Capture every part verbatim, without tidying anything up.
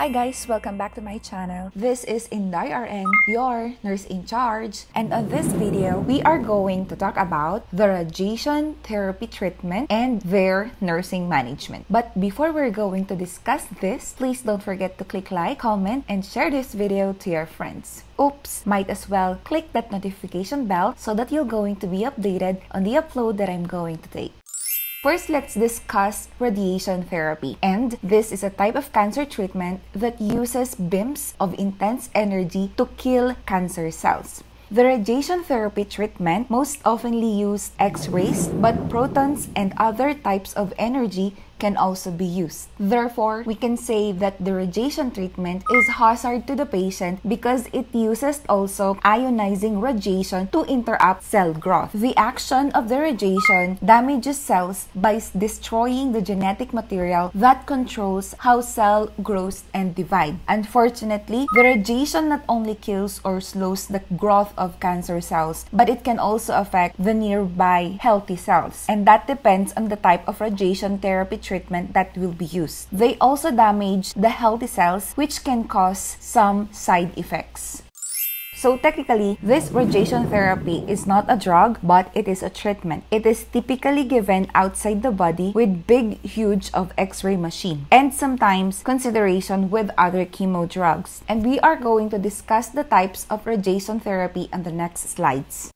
Hi guys! Welcome back to my channel. This is Inday R N, your nurse in charge. And on this video, we are going to talk about the radiation therapy treatment and their nursing management. But before we're going to discuss this, please don't forget to click like, comment, and share this video to your friends. Oops! Might as well click that notification bell so that you're going to be updated on the upload that I'm going to take. First, let's discuss radiation therapy. And this is a type of cancer treatment that uses beams of intense energy to kill cancer cells. The radiation therapy treatment most often uses X-rays, but protons and other types of energy can also be used. Therefore, we can say that the radiation treatment is hazard to the patient because it uses also ionizing radiation to interrupt cell growth. The action of the radiation damages cells by destroying the genetic material that controls how cell grows and divides. Unfortunately, the radiation not only kills or slows the growth of cancer cells, but it can also affect the nearby healthy cells. And that depends on the type of radiation therapy treatment treatment that will be used. They also damage the healthy cells, which can cause some side effects. So technically, this radiation therapy is not a drug, but it is a treatment. It is typically given outside the body with big huge of X-ray machine and sometimes consideration with other chemo drugs. And we are going to discuss the types of radiation therapy on the next slides.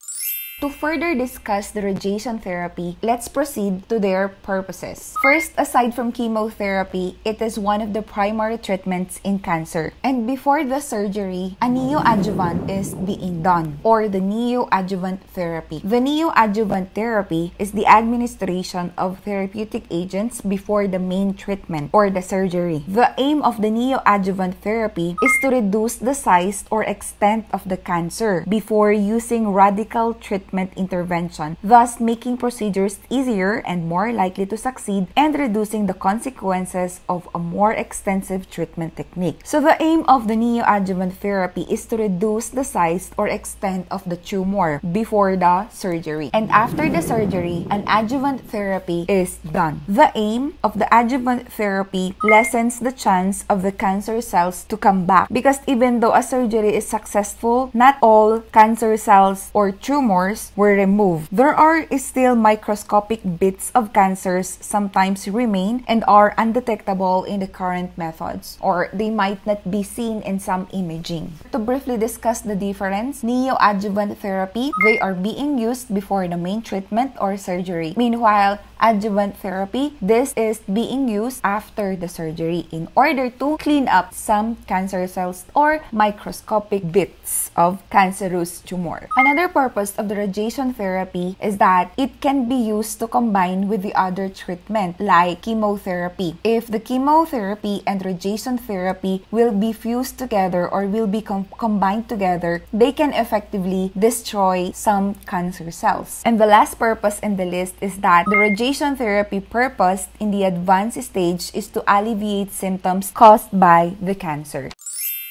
To further discuss the radiation therapy, let's proceed to their purposes. First, aside from chemotherapy, it is one of the primary treatments in cancer. And before the surgery, a neoadjuvant is being done, or the neoadjuvant therapy. The neoadjuvant therapy is the administration of therapeutic agents before the main treatment, or the surgery. The aim of the neoadjuvant therapy is to reduce the size or extent of the cancer before using radical treatment intervention, thus making procedures easier and more likely to succeed and reducing the consequences of a more extensive treatment technique. So the aim of the neoadjuvant therapy is to reduce the size or extent of the tumor before the surgery. And after the surgery, an adjuvant therapy is done. The aim of the adjuvant therapy lessens the chance of the cancer cells to come back, because even though a surgery is successful, not all cancer cells or tumors were removed. There are still microscopic bits of cancers sometimes remain and are undetectable in the current methods, or they might not be seen in some imaging. To briefly discuss the difference, neoadjuvant therapy, they are being used before the main treatment or surgery. Meanwhile, adjuvant therapy, this is being used after the surgery in order to clean up some cancer cells or microscopic bits of cancerous tumor. Another purpose of the radiation therapy is that it can be used to combine with the other treatment like chemotherapy. If the chemotherapy and radiation therapy will be fused together or will be com combined together, they can effectively destroy some cancer cells. And the last purpose in the list is that the radiation Radiation therapy purpose in the advanced stage is to alleviate symptoms caused by the cancer.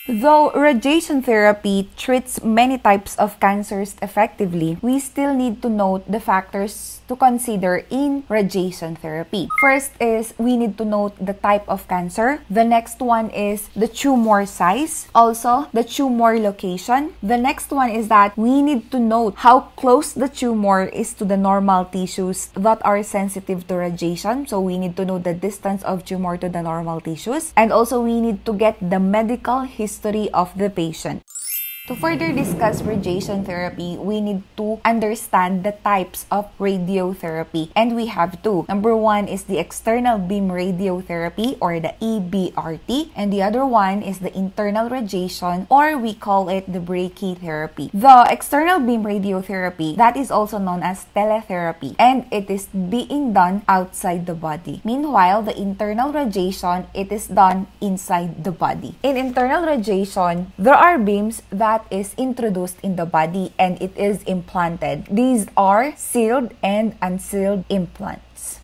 Though radiation therapy treats many types of cancers effectively, we still need to note the factors to consider in radiation therapy. First is we need to note the type of cancer. The next one is the tumor size, also the tumor location. The next one is that we need to note how close the tumor is to the normal tissues that are sensitive to radiation. So we need to know the distance of tumor to the normal tissues. And also we need to get the medical history history of the patient. To further discuss radiation therapy, we need to understand the types of radiotherapy, and we have two. Number one is the external beam radiotherapy, or the E B R T, and the other one is the internal radiation, or we call it the brachytherapy. The external beam radiotherapy, that is also known as teletherapy, and it is being done outside the body. Meanwhile, the internal radiation, it is done inside the body. In internal radiation, there are beams that is introduced in the body and it is implanted. These are sealed and unsealed implants.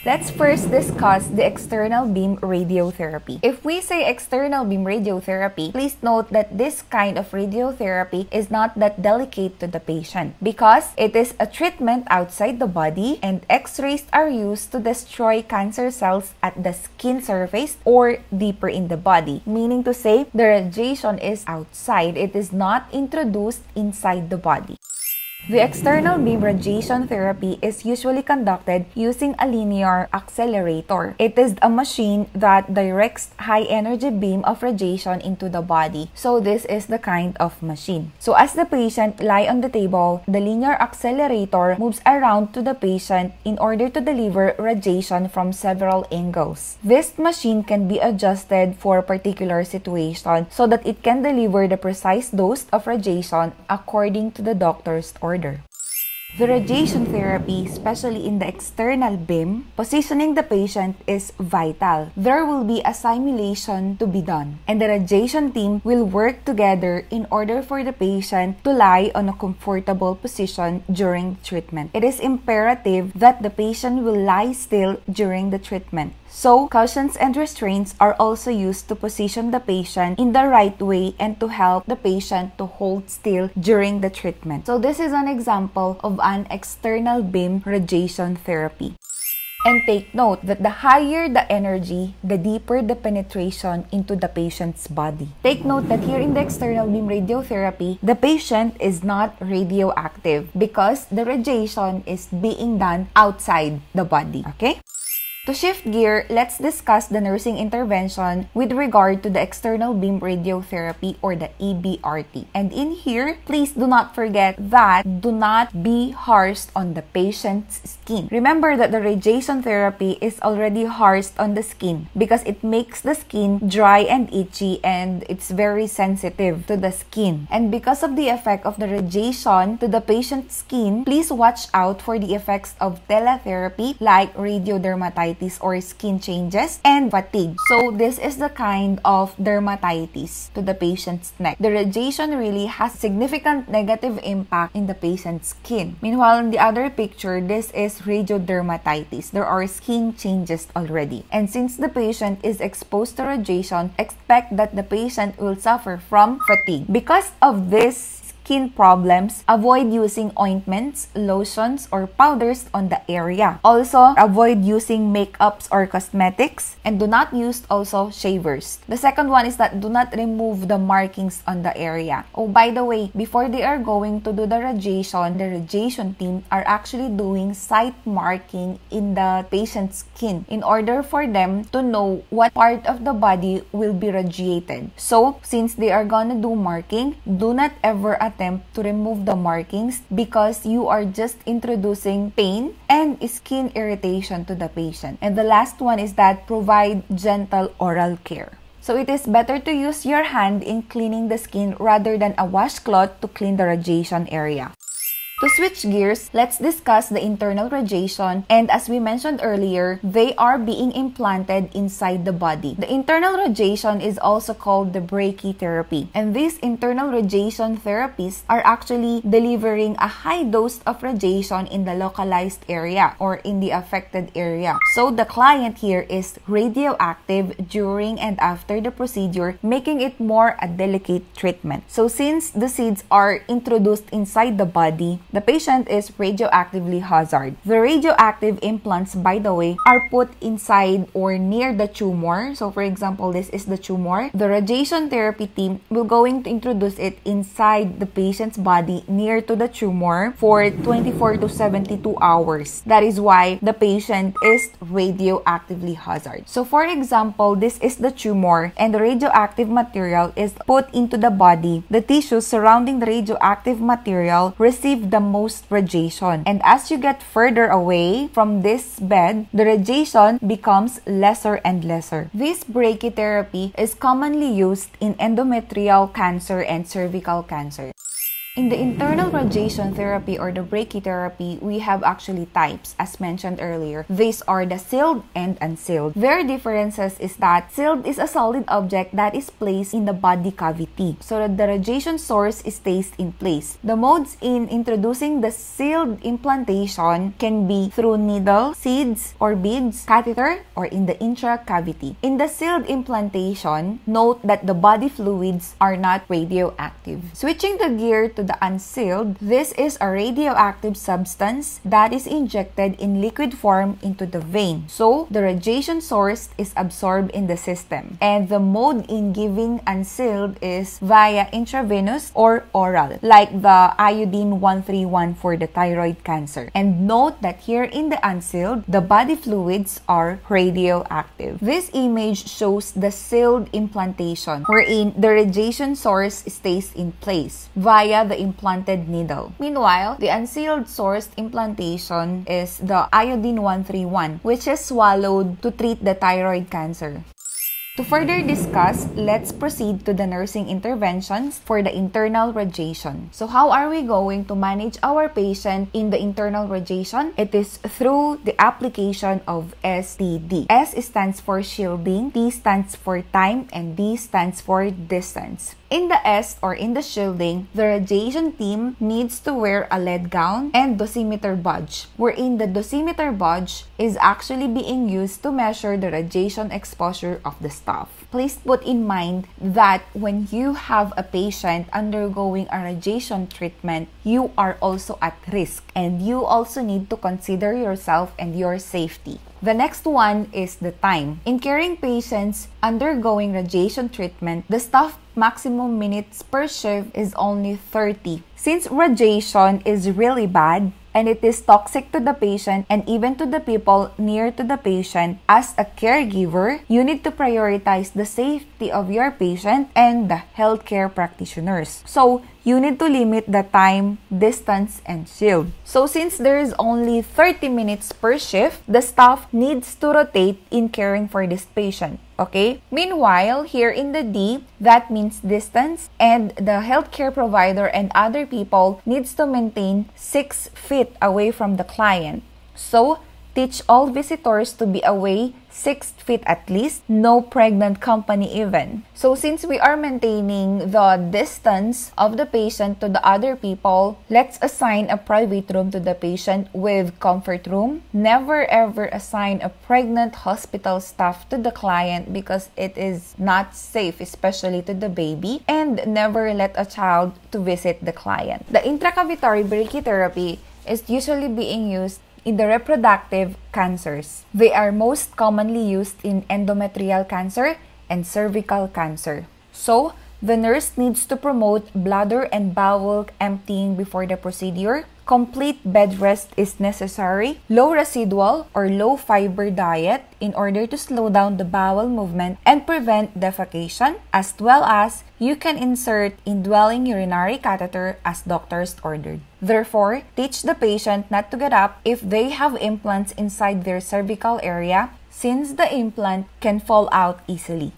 Let's first discuss the external beam radiotherapy. If we say external beam radiotherapy, please note that this kind of radiotherapy is not that delicate to the patient because it is a treatment outside the body, and X-rays are used to destroy cancer cells at the skin surface or deeper in the body. Meaning to say, the radiation is outside, it is not introduced inside the body. The external beam radiation therapy is usually conducted using a linear accelerator. It is a machine that directs high-energy beam of radiation into the body. So this is the kind of machine. So as the patient lies on the table, the linear accelerator moves around to the patient in order to deliver radiation from several angles. This machine can be adjusted for a particular situation so that it can deliver the precise dose of radiation according to the doctor's order. Order. The radiation therapy, especially in the external beam, positioning the patient is vital. There will be a simulation to be done, and the radiation team will work together in order for the patient to lie on a comfortable position during treatment. It is imperative that the patient will lie still during the treatment. So, cushions and restraints are also used to position the patient in the right way and to help the patient to hold still during the treatment. So, this is an example of an external beam radiation therapy. And take note that the higher the energy, the deeper the penetration into the patient's body. Take note that here in the external beam radiotherapy, the patient is not radioactive because the radiation is being done outside the body. Okay? To shift gear, let's discuss the nursing intervention with regard to the external beam radiotherapy or the E B R T. And in here, please do not forget that do not be harsh on the patient's skin. Remember that the radiation therapy is already harsh on the skin because it makes the skin dry and itchy, and it's very sensitive to the skin. And because of the effect of the radiation to the patient's skin, please watch out for the effects of teletherapy like radiodermatitis or skin changes and fatigue. So this is the kind of dermatitis to the patient's neck. The radiation really has significant negative impact in the patient's skin. Meanwhile, in the other picture, this is radiodermatitis. There are skin changes already. And since the patient is exposed to radiation, expect that the patient will suffer from fatigue. Because of this skin problems, avoid using ointments, lotions, or powders on the area. Also, avoid using makeups or cosmetics, and do not use also shavers. The second one is that do not remove the markings on the area. Oh, by the way, before they are going to do the radiation, the radiation team are actually doing site marking in the patient's skin in order for them to know what part of the body will be radiated. So, since they are gonna do marking, do not ever attempt attempt to remove the markings because you are just introducing pain and skin irritation to the patient. And the last one is that provide gentle oral care. So it is better to use your hand in cleaning the skin rather than a washcloth to clean the radiation area. To switch gears, let's discuss the internal radiation, and as we mentioned earlier, they are being implanted inside the body. The internal radiation is also called the brachytherapy, and these internal radiation therapies are actually delivering a high dose of radiation in the localized area or in the affected area. So the client here is radioactive during and after the procedure, making it more a delicate treatment. So since the seeds are introduced inside the body, the patient is radioactively hazarded. The radioactive implants, by the way, are put inside or near the tumor. So, for example, this is the tumor. The radiation therapy team will going to introduce it inside the patient's body near to the tumor for twenty-four to seventy-two hours. That is why the patient is radioactively hazarded. So, for example, this is the tumor, and the radioactive material is put into the body. The tissues surrounding the radioactive material receive the most radiation, and as you get further away from this bed, the radiation becomes lesser and lesser. This brachytherapy is commonly used in endometrial cancer and cervical cancer. In the internal radiation therapy or the brachytherapy, we have actually types, as mentioned earlier. These are the sealed and unsealed. Their differences is that sealed is a solid object that is placed in the body cavity so that the radiation source stays in place. The modes in introducing the sealed implantation can be through needle, seeds or beads, catheter, or in the intracavity. In the sealed implantation, note that the body fluids are not radioactive. Switching the gear to the unsealed, this is a radioactive substance that is injected in liquid form into the vein. So, the radiation source is absorbed in the system. And the mode in giving unsealed is via intravenous or oral, like the iodine one thirty-one for the thyroid cancer. And note that here in the unsealed, the body fluids are radioactive. This image shows the sealed implantation, wherein the radiation source stays in place via the implanted needle. Meanwhile, the unsealed sourced implantation is the iodine one thirty-one, which is swallowed to treat the thyroid cancer. To further discuss, let's proceed to the nursing interventions for the internal radiation. So how are we going to manage our patient in the internal radiation? It is through the application of S T D. S stands for shielding, T stands for time, and D stands for distance. In the S or in the shielding, the radiation team needs to wear a lead gown and dosimeter badge, wherein the dosimeter badge is actually being used to measure the radiation exposure of the staff. Please put in mind that when you have a patient undergoing a radiation treatment, you are also at risk and you also need to consider yourself and your safety. The next one is the time. In caring patients undergoing radiation treatment, the staff maximum minutes per shift is only thirty. Since radiation is really bad, and it is toxic to the patient and even to the people near to the patient, as a caregiver, you need to prioritize the safety of your patient and the healthcare practitioners. So, you need to limit the time, distance, and shield. So, since there is only thirty minutes per shift, the staff needs to rotate in caring for this patient. Okay? Meanwhile, here in the D, that means distance, and the healthcare provider and other people needs to maintain six feet away from the client. So, teach all visitors to be away six feet at least, no pregnant company even. So since we are maintaining the distance of the patient to the other people, let's assign a private room to the patient with comfort room. Never ever assign a pregnant hospital staff to the client because it is not safe, especially to the baby. And never let a child to visit the client. The intracavitary brachytherapy is usually being used in the reproductive cancers. They are most commonly used in endometrial cancer and cervical cancer. So, the nurse needs to promote bladder and bowel emptying before the procedure. Complete bed rest is necessary. Low residual or low fiber diet in order to slow down the bowel movement and prevent defecation, as well as you can insert indwelling urinary catheter as doctors ordered. Therefore, teach the patient not to get up if they have implants inside their cervical area, since the implant can fall out easily.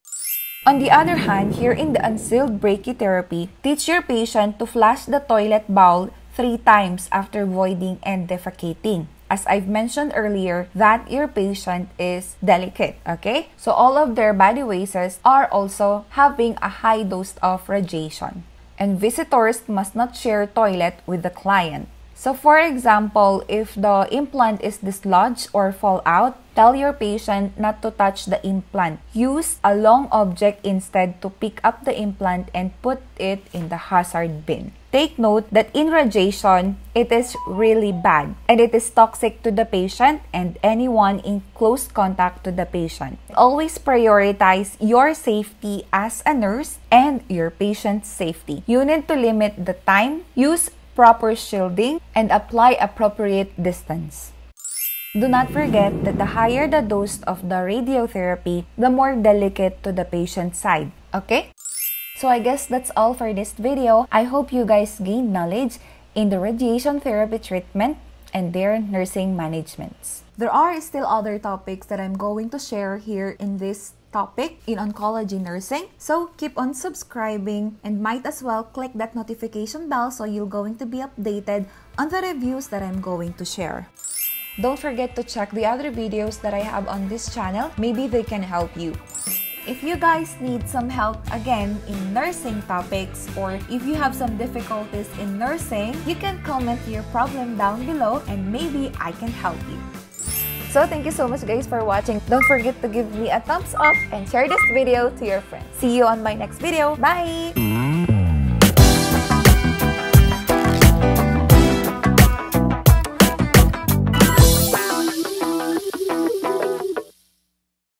On the other hand, here in the unsealed brachytherapy, teach your patient to flush the toilet bowl three times after voiding and defecating. As I've mentioned earlier, that your patient is delicate, okay? So all of their body wastes are also having a high dose of radiation. And visitors must not share toilet with the client. So for example, if the implant is dislodged or fall out, tell your patient not to touch the implant. Use a long object instead to pick up the implant and put it in the hazard bin. Take note that in radiation, it is really bad and it is toxic to the patient and anyone in close contact to the patient. Always prioritize your safety as a nurse and your patient's safety. You need to limit the time, use proper shielding, and apply appropriate distance. Do not forget that the higher the dose of the radiotherapy, the more delicate to the patient's side, okay? So I guess that's all for this video. I hope you guys gained knowledge in the radiation therapy treatment and their nursing managements. There are still other topics that I'm going to share here in this topic in oncology nursing. So keep on subscribing and might as well click that notification bell so you're going to be updated on the reviews that I'm going to share. Don't forget to check the other videos that I have on this channel. Maybe they can help you. If you guys need some help again in nursing topics, or if you have some difficulties in nursing, you can comment your problem down below and maybe I can help you. So thank you so much guys for watching. Don't forget to give me a thumbs up and share this video to your friends. See you on my next video. Bye!